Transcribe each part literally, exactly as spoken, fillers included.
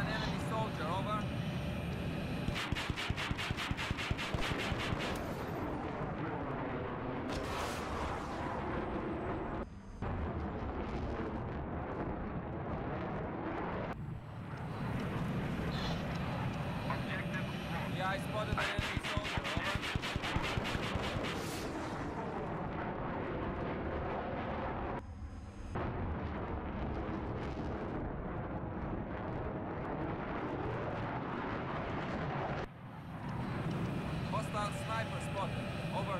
Enemy soldier spotted, over.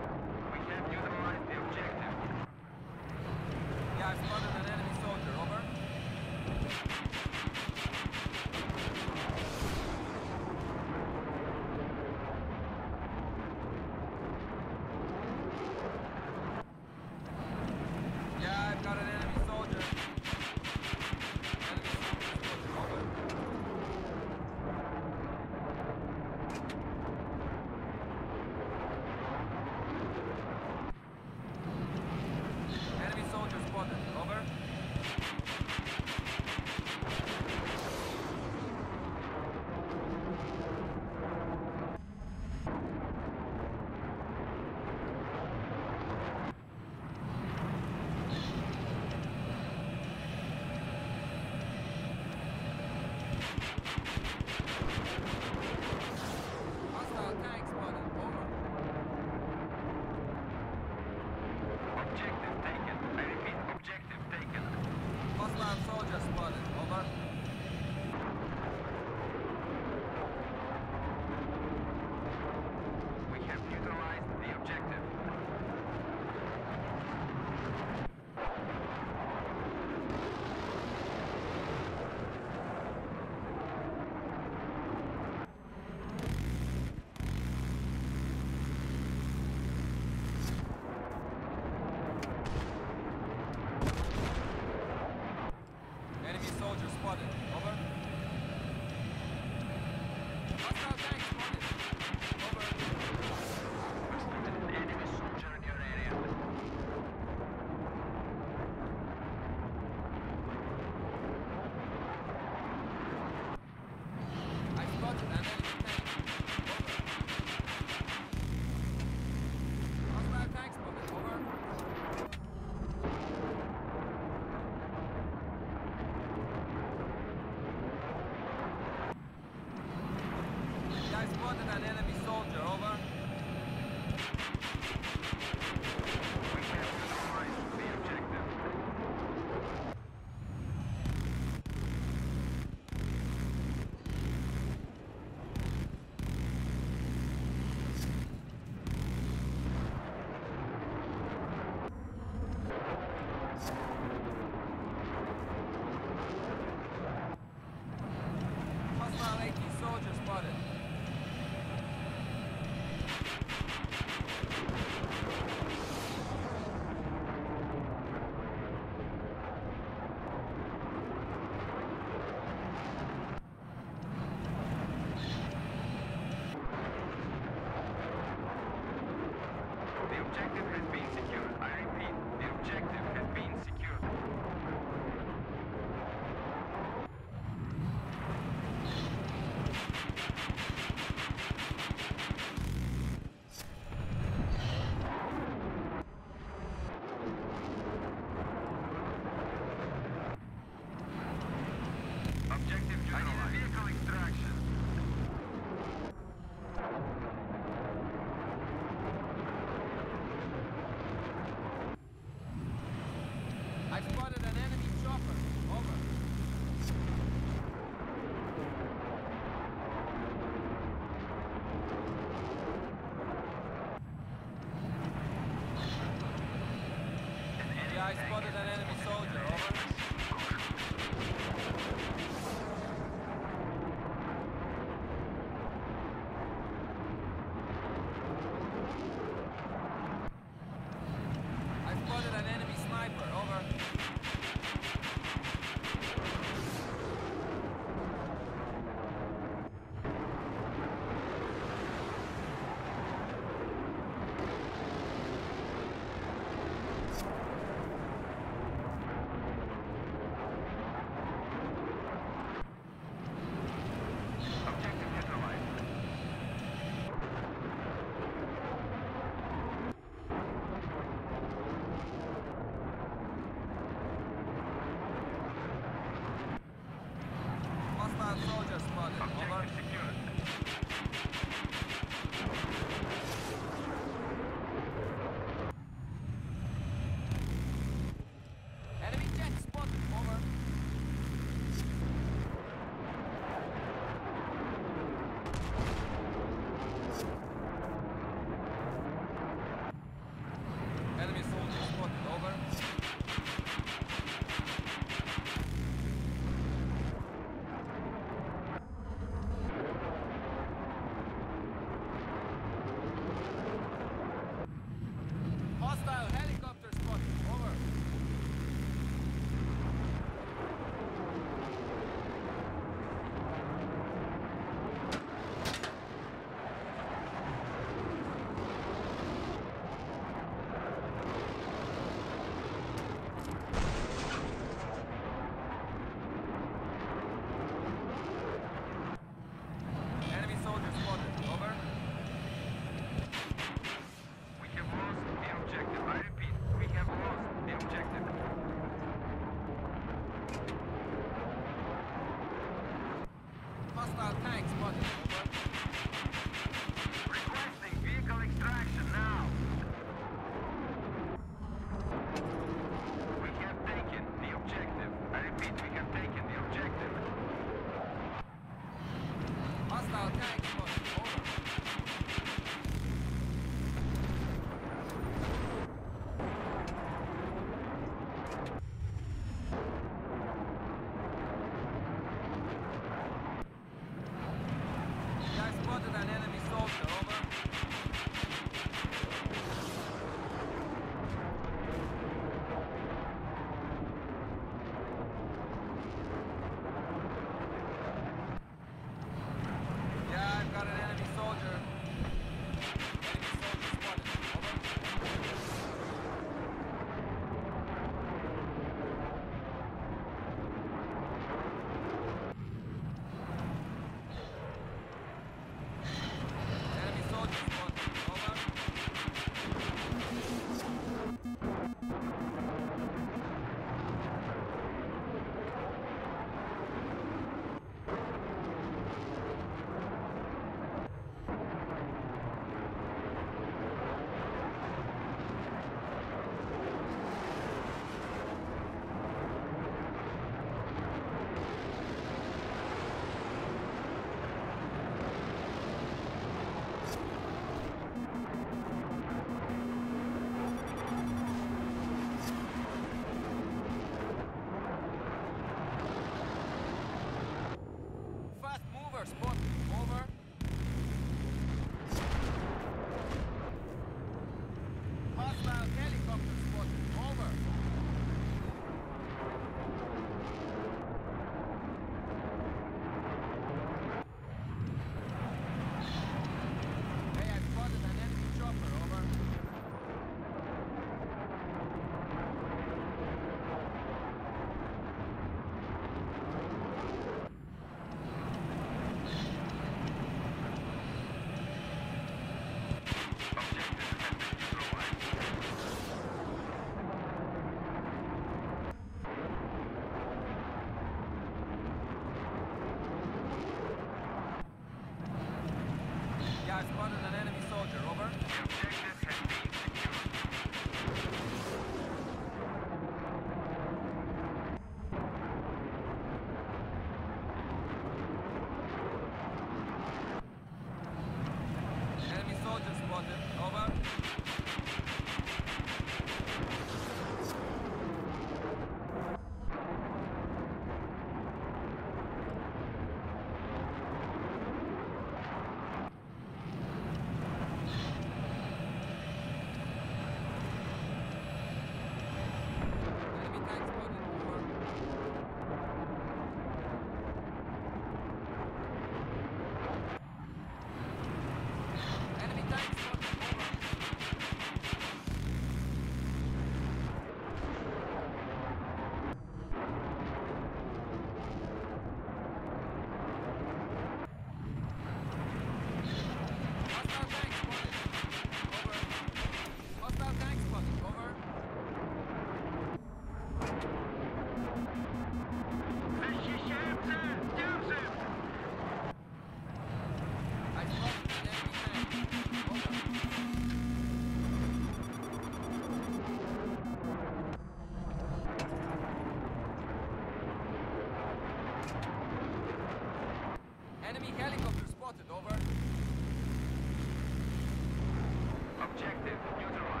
Objective neutralized.